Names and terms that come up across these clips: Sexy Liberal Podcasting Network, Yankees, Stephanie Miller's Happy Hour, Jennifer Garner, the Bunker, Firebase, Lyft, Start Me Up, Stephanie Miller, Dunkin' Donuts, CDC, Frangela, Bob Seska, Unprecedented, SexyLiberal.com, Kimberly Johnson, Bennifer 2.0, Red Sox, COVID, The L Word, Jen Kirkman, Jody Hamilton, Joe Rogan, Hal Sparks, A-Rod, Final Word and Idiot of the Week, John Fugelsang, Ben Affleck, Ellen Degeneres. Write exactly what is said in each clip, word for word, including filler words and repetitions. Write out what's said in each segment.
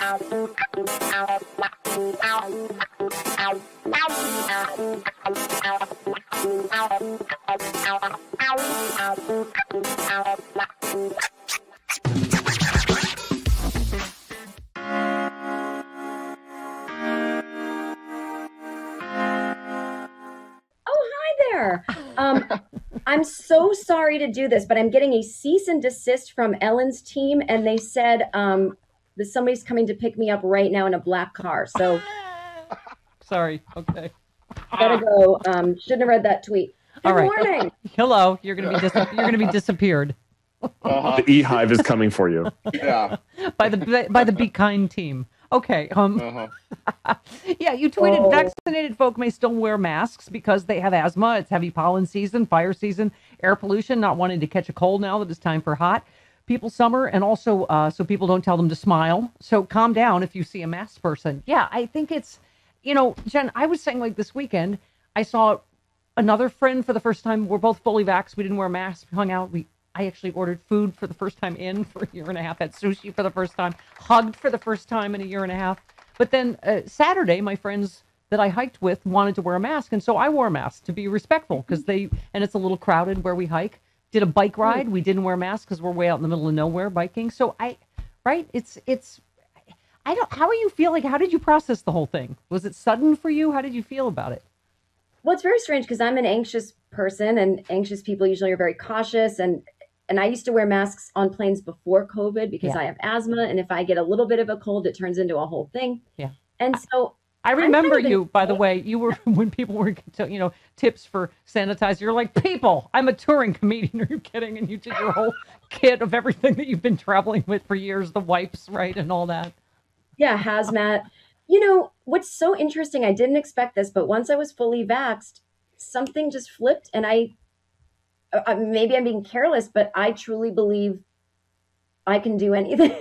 Um, I'm so sorry to do this, but I'm getting a cease and desist from Ellen's team. And they said um, that somebody's coming to pick me up right now in a black car. So sorry. Okay. Gotta go. Um, shouldn't have read that tweet. Good All right. morning. Hello. You're going to be, dis- you're going to be disappeared. Uh-huh. The E-Hive is coming for you. Yeah. By the, by the Be Kind team. Okay. Um, uh-huh. yeah, you tweeted, oh. vaccinated folk may still wear masks because they have asthma. It's heavy pollen season, fire season, air pollution, not wanting to catch a cold now that it's time for hot people summer. And also uh, so people don't tell them to smile. So calm down if you see a masked person. Yeah, I think it's, you know, Jen, I was saying like this weekend, I saw another friend for the first time. We're both fully vaxxed. We didn't wear masks. We hung out. We I actually ordered food for the first time in for a year and a half, had sushi for the first time, hugged for the first time in a year and a half. But then uh, Saturday, my friends that I hiked with wanted to wear a mask. And so I wore a mask to be respectful because they, and it's a little crowded where we hike, did a bike ride. We didn't wear masks because we're way out in the middle of nowhere biking. So I, right. It's, it's, I don't, how are you feeling? How did you process the whole thing? Was it sudden for you? How did you feel about it? Well, it's very strange because I'm an anxious person and anxious people usually are very cautious and And I used to wear masks on planes before COVID because yeah. I have asthma. And if I get a little bit of a cold, it turns into a whole thing. Yeah. And so I remember kind of you, in- by the way, you were when people were, you know, tips for sanitizer. You're like, people, I'm a touring comedian. Are you kidding? And you did your whole kit of everything that you've been traveling with for years, the wipes, right? And all that. Yeah. Hazmat. You know, what's so interesting, I didn't expect this, but once I was fully vaxxed, something just flipped and I. Uh, maybe I'm being careless, but I truly believe I can do anything.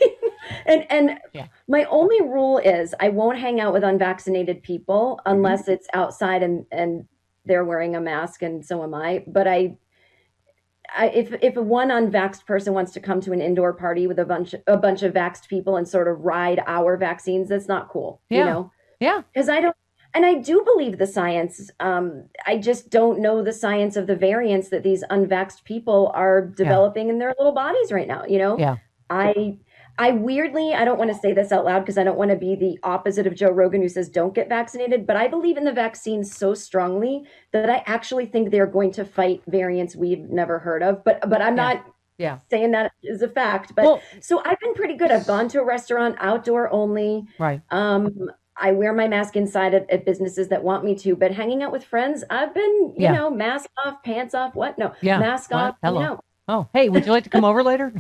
and and yeah. my only rule is I won't hang out with unvaccinated people unless mm-hmm. it's outside and, and they're wearing a mask and so am I. But I, I if if one unvaxxed person wants to come to an indoor party with a bunch a bunch of vaxxed people and sort of ride our vaccines, that's not cool. Yeah. You know? Yeah. Because I don't. And I do believe the science. Um, I just don't know the science of the variants that these unvaxxed people are developing yeah. in their little bodies right now. You know, yeah. I, I weirdly, I don't want to say this out loud because I don't want to be the opposite of Joe Rogan who says don't get vaccinated. But I believe in the vaccine so strongly that I actually think they're going to fight variants we've never heard of. But but I'm yeah. not. Yeah. Saying that is a fact. But well, so I've been pretty good. I've gone to a restaurant, outdoor only. Right. Um. I wear my mask inside at, at businesses that want me to, but hanging out with friends, I've been, you yeah. know, mask off, pants off, what? No, yeah. mask what? off, Hello. You know. Oh, hey, would you like to come over later?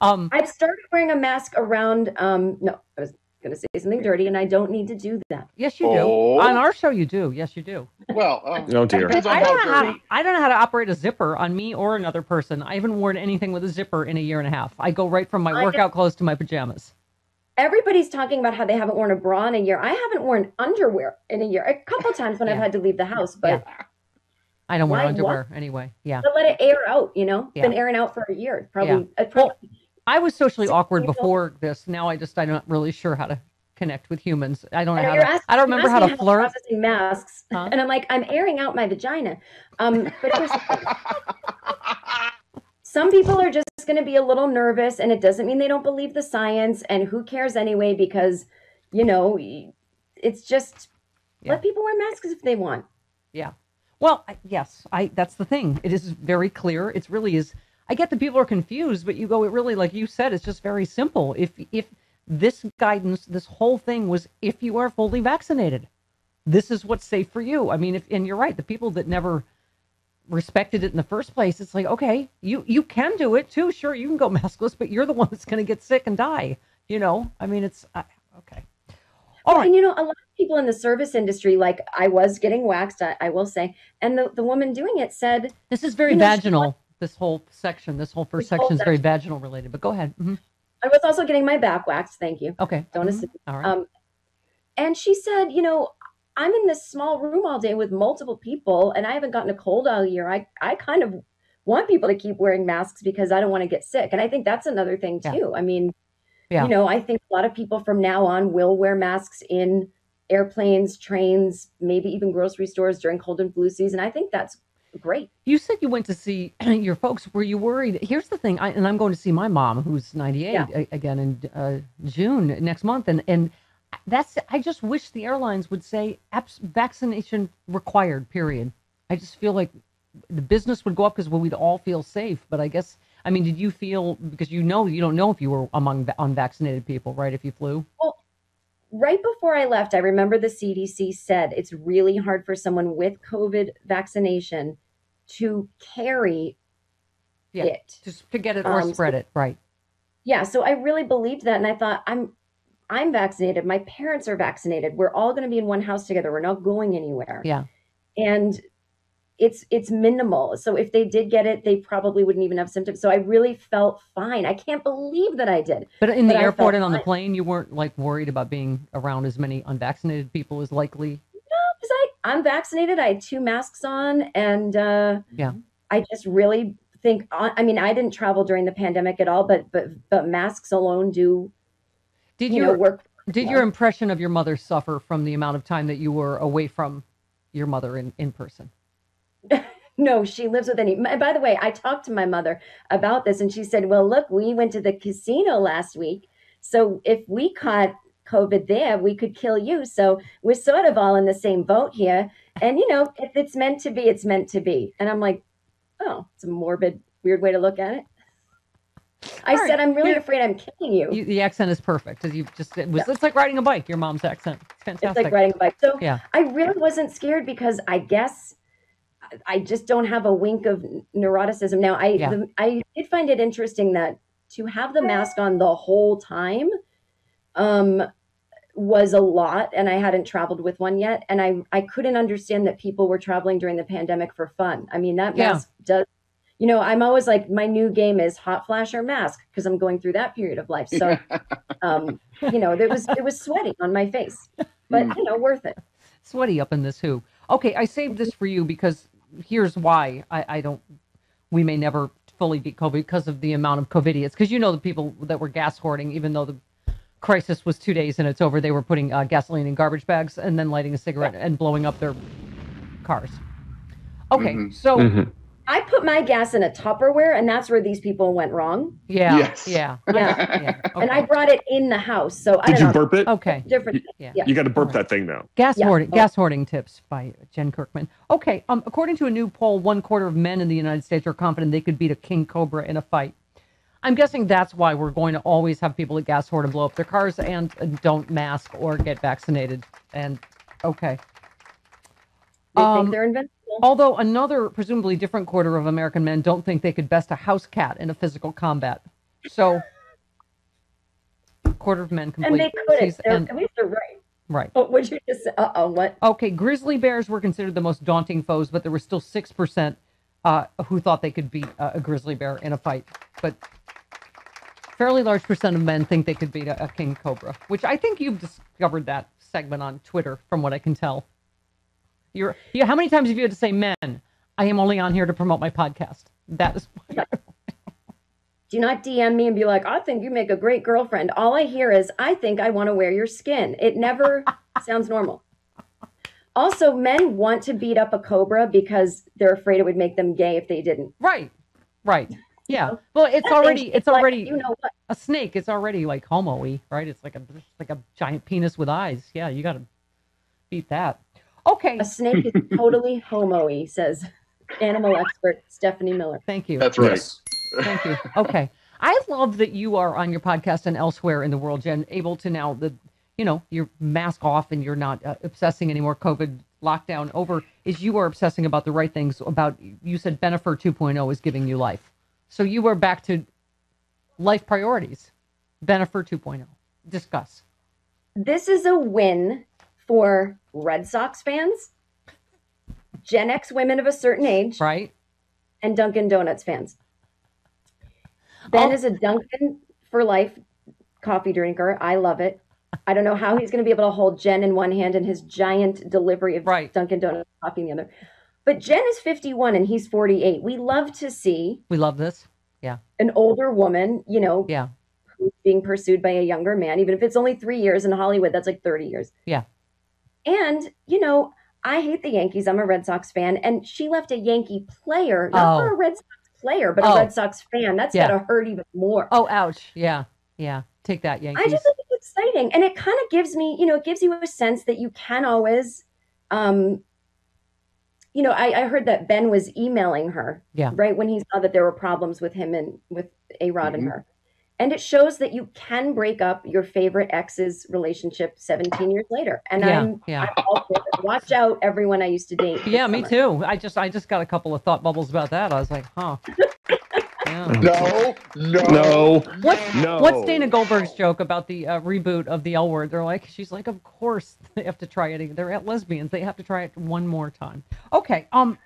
um, I've started wearing a mask around, um, no, I was going to say something dirty, and I don't need to do that. Yes, you do. Oh. On our show, you do. Yes, you do. Well, um, oh, dear. I, I, don't know how to, I don't know how to operate a zipper on me or another person. I haven't worn anything with a zipper in a year and a half. I go right from my I workout did- clothes to my pajamas. Everybody's talking about how they haven't worn a bra in a year. I haven't worn underwear in a year. A couple of times when yeah. I've had to leave the house, but yeah. I don't wear underwear what? anyway. Yeah, but let it air out. You know, yeah. been airing out for a year. Probably. Yeah. Uh, probably well, I was socially awkward before this. Now I just I'm not really sure how to connect with humans. I don't know. How to, asking, I don't remember how to how flirt. Processing masks, huh? And I'm like, I'm airing out my vagina. Um, but some people are just going to be a little nervous and it doesn't mean they don't believe the science and who cares anyway, because, you know, it's just yeah. let people wear masks if they want. Yeah. Well, I, yes, I, that's the thing. It is very clear. It's really is. I get that people are confused, but you go, it really, like you said, it's just very simple. If, if this guidance, this whole thing was, if you are fully vaccinated, this is what's safe for you. I mean, if, and you're right. The people that never respected it in the first place, it's like, okay, you you can do it too. Sure, you can go maskless, but you're the one that's going to get sick and die. You know, I mean, it's uh, okay. All well, right. And you know, a lot of people in the service industry, like I was getting waxed, I, I will say, and the, the woman doing it said, this is very vaginal. Know, this whole section, this whole first this section is very vaginal related, but go ahead. Mm-hmm. I was also getting my back waxed. Thank you. Okay. Don't mm-hmm. assume. All right. Um, and she said, you know, I'm in this small room all day with multiple people and I haven't gotten a cold all year. I, I kind of want people to keep wearing masks because I don't want to get sick. And I think that's another thing too. Yeah. I mean, Yeah. You know, I think a lot of people from now on will wear masks in airplanes, trains, maybe even grocery stores during cold and flu season. I think that's great. You said you went to see your folks. Were you worried? Here's the thing. I, and I'm going to see my mom, who's ninety-eight yeah. a, again in uh, June next month. And, and that's, I just wish the airlines would say abs- vaccination required, period. I just feel like the business would go up because well, we'd all feel safe. But I guess, I mean, did you feel, because you know, you don't know if you were among unvaccinated people, right? If you flew. Well, right before I left, I remember the C D C said it's really hard for someone with COVID vaccination to carry yeah, it. Just to get it or um, spread so, it, right. Yeah, so I really believed that. And I thought, I'm I'm vaccinated. My parents are vaccinated. We're all going to be in one house together. We're not going anywhere. Yeah. And it's it's minimal. So if they did get it, they probably wouldn't even have symptoms. So I really felt fine. I can't believe that I did. But in but the I airport and on fine. the plane, you weren't like worried about being around as many unvaccinated people as likely? No, because I, I'm vaccinated. I had two masks on. And uh, yeah, I just really think, I mean, I didn't travel during the pandemic at all, but but, but masks alone do did you your, know, work. Did your impression of your mother suffer from the amount of time that you were away from your mother in, in person? No, she lives with any. By the way, I talked to my mother about this and she said, well, look, we went to the casino last week. So if we caught COVID there, we could kill you. So we're sort of all in the same boat here. And, you know, if it's meant to be, it's meant to be. And I'm like, oh, it's a morbid, weird way to look at it. I all said, right. I'm really You're, afraid I'm killing you. you. The accent is perfect. You just, it was, yeah. It's like riding a bike, your mom's accent. It's fantastic. It's like riding a bike. So yeah. I really wasn't scared because I guess I just don't have a wink of neuroticism. Now, I yeah. the, I did find it interesting that to have the mask on the whole time um, was a lot, and I hadn't traveled with one yet. And I, I couldn't understand that people were traveling during the pandemic for fun. I mean, that yeah. mask does, you know, I'm always like, my new game is hot flash or mask because I'm going through that period of life. So, um, you know, there was it was sweaty on my face, but, you know, worth it. Sweaty up in this who. Okay, I saved this for you because here's why I, I don't, we may never fully beat COVID because of the amount of COVID idiots. Because you know the people that were gas hoarding, even though the crisis was two days and it's over, they were putting uh, gasoline in garbage bags and then lighting a cigarette yeah. and blowing up their cars. Okay, mm-hmm. so. Mm-hmm. I put my gas in a Tupperware and that's where these people went wrong. Yeah, yes. yeah, yeah. yeah. Okay. And I brought it in the house, so I Did don't you know. burp it? Okay. Different. You, yeah. you got to burp right. that thing now. Gas yeah. hoarding, oh. gas hoarding tips by Jen Kirkman. Okay, um, according to a new poll, one quarter of men in the United States are confident they could beat a king cobra in a fight. I'm guessing that's why we're going to always have people that gas hoard and blow up their cars and, and don't mask or get vaccinated. And okay. They um, think they're invincible. Although another presumably different quarter of American men don't think they could best a house cat in a physical combat. So a quarter of men complete. And they couldn't. And, at least they're right. Right. What would you just say? Uh-oh, what? Okay, grizzly bears were considered the most daunting foes, but there were still six percent uh, who thought they could beat uh, a grizzly bear in a fight. But fairly large percent of men think they could beat a, a king cobra, which I think you've discovered that segment on Twitter from what I can tell. You're, you, how many times have you had to say, men, I am only on here to promote my podcast? That is why. Do not D M me and be like, I think you make a great girlfriend. All I hear is, I think I want to wear your skin. It never sounds normal. Also, men want to beat up a cobra because they're afraid it would make them gay if they didn't. Right. Right. Yeah. You know? Well, it's that already, it's like, already, you know what? A snake. It's already like homo-y, right? It's like a, like a giant penis with eyes. Yeah. You got to beat that. Okay. A snake is totally homo-y, says animal expert Stephanie Miller. Thank you. That's right. Yes. Thank you. Okay. I love that you are on your podcast and elsewhere in the world, Jen, able to now, the, you know, your mask off and you're not uh, obsessing anymore. COVID lockdown over is you are obsessing about the right things about, you said Bennifer two point oh is giving you life. So you are back to life priorities. Bennifer two point oh. Discuss. This is a win for Red Sox fans, Gen X women of a certain age, right, and Dunkin' Donuts fans. Ben oh. is a Dunkin' for life coffee drinker. I love it. I don't know how he's going to be able to hold Jen in one hand and his giant delivery of right. Dunkin' Donuts coffee in the other. But Jen is fifty-one and he's forty-eight. We love to see. We love this. Yeah. An older woman, you know. Yeah. being pursued by a younger man, even if it's only three years in Hollywood, that's like thirty years. Yeah. And, you know, I hate the Yankees. I'm a Red Sox fan. And she left a Yankee player, not oh. for a Red Sox player, but oh. a Red Sox fan. That's yeah. going to hurt even more. Oh, ouch. Yeah. Yeah. Take that, Yankees. I just think it's exciting. And it kind of gives me, you know, it gives you a sense that you can always, um, you know, I, I heard that Ben was emailing her, yeah. right, when he saw that there were problems with him and with A-Rod mm-hmm. and her. And it shows that you can break up your favorite ex's relationship seventeen years later. And yeah, I'm, yeah. I'm all for it. Watch out, everyone I used to date. Yeah, me summer. too. I just I just got a couple of thought bubbles about that. I was like, huh. Yeah. No, no, no. What's, no. what's Dana Goldberg's joke about the uh, reboot of The L Word? They're like, she's like, of course they have to try it. They're at lesbians. They have to try it one more time. Okay. Um.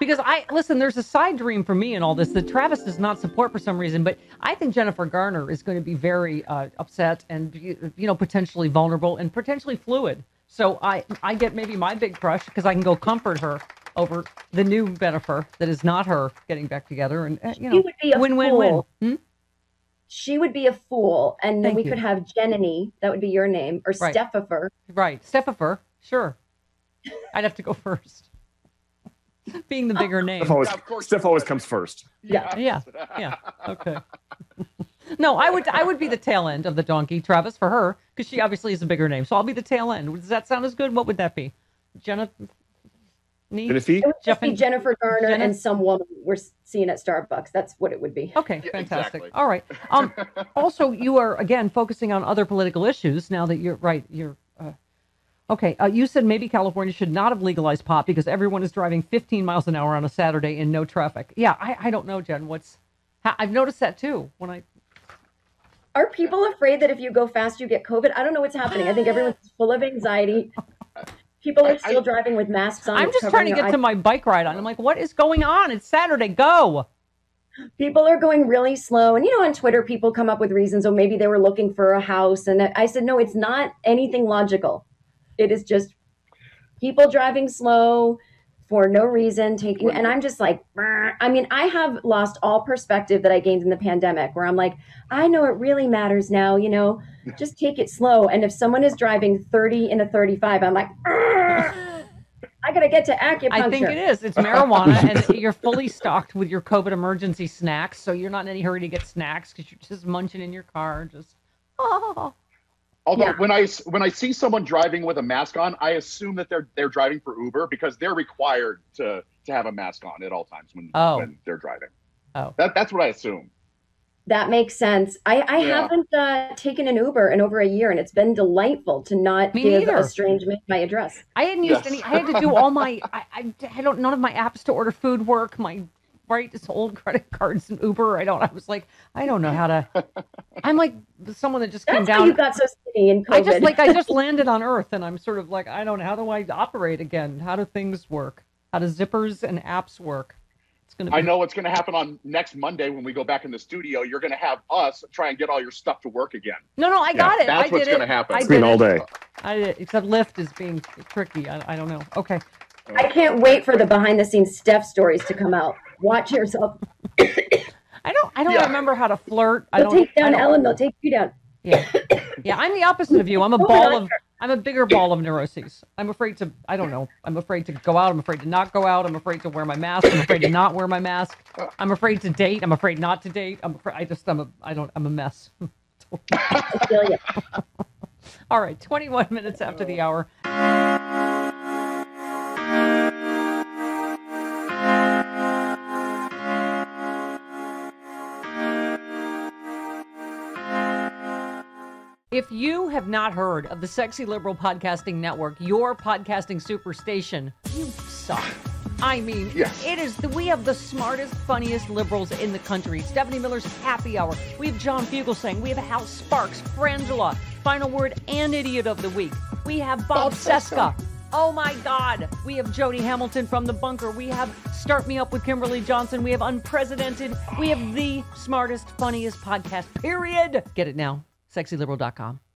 Because I, listen, there's a side dream for me in all this that Travis does not support for some reason, but I think Jennifer Garner is going to be very uh, upset and, you know, potentially vulnerable and potentially fluid. So I, I get maybe my big crush because I can go comfort her over the new Bennifer that is not her getting back together. And, uh, you know, win, win, win, win. Hmm? She would be a fool. And then Thank we you. could have Jenny, that would be your name, or right. Steffifer. Right. Steffifer. Sure. I'd have to go first. Being the bigger name. Steph always, yeah, Steph always comes first. Yeah, yeah, yeah. Okay. No, I would I would be the tail end of the donkey, Travis, for her, because she obviously is a bigger name. So I'll be the tail end. Does that sound as good? What would that be? Jenna? It would just be Jennifer Garner Jenna? and some woman we're seeing at Starbucks. That's what it would be. Okay, yeah, fantastic. Exactly. All right. Um. Also, you are, again, focusing on other political issues now that you're, right, you're, uh, Okay, uh, you said maybe California should not have legalized pot because everyone is driving fifteen miles an hour on a Saturday in no traffic. Yeah, I, I don't know, Jen. What's I've noticed that too. When I are people afraid that if you go fast you get COVID? I don't know what's happening. I think everyone's full of anxiety. People are still I, driving with masks on. I'm just trying to get eye- to my bike ride on. I'm like, what is going on? It's Saturday. Go. People are going really slow. And, you know, on Twitter, people come up with reasons. Oh, maybe they were looking for a house. And I said, no, it's not anything logical. It is just people driving slow for no reason, taking, and I'm just like, brr. I mean, I have lost all perspective that I gained in the pandemic where I'm like, I know it really matters now, you know, just take it slow. And if someone is driving thirty in a thirty-five, I'm like, brr. I got to get to acupuncture. I think it is. It's marijuana and you're fully stocked with your COVID emergency snacks. So you're not in any hurry to get snacks because you're just munching in your car. Just, oh. Although yeah. when I when I see someone driving with a mask on, I assume that they're they're driving for Uber because they're required to to have a mask on at all times when oh. when they're driving. Oh, that that's what I assume. That makes sense. I I yeah. haven't uh, taken an Uber in over a year, and it's been delightful to not Me give either. a strange man my address. I hadn't used yes. any. I had to do all my. I, I I don't none of my apps to order food work. My right, it's old credit cards and Uber. I don't. I was like, I don't know how to. I'm like someone that just That's came down. How you got so skinny in COVID. I just like I just landed on Earth, and I'm sort of like, I don't know. How do I operate again? How do things work? How do zippers and apps work? It's gonna. Be- I know what's gonna happen on next Monday when we go back in the studio. You're gonna have us try and get all your stuff to work again. No, no, I got yeah, it. That's I what's did gonna it. happen. I did all day. I did, except Lyft is being tricky. I, I don't know. Okay. I can't wait for the behind-the-scenes Steph stories to come out. Watch yourself. I don't. I don't yeah. remember how to flirt. They'll I don't. Take down I don't, Ellen. They'll take you down. Yeah, yeah. I'm the opposite of you. I'm a ball of. I'm a bigger ball of neuroses. I'm afraid to. I don't know. I'm afraid to go out. I'm afraid to not go out. I'm afraid to wear my mask. I'm afraid to not wear my mask. I'm afraid to date. I'm afraid not to date. I'm. Afraid, I just. I'm a. I don't. I'm a mess. I feel you. All right. twenty-one minutes after the hour. If you have not heard of the Sexy Liberal Podcasting Network, your podcasting superstation, you suck. I mean, yes. it is. The, we have the smartest, funniest liberals in the country. Stephanie Miller's Happy Hour. We have John Fugelsang. We have Hal Sparks, Frangela, Final Word and Idiot of the Week. We have Bob, Bob Seska. Seska. Oh, my God. We have Jody Hamilton from The Bunker. We have Start Me Up with Kimberly Johnson. We have Unprecedented. We have the smartest, funniest podcast, period. Get it now. Sexy Liberal dot com.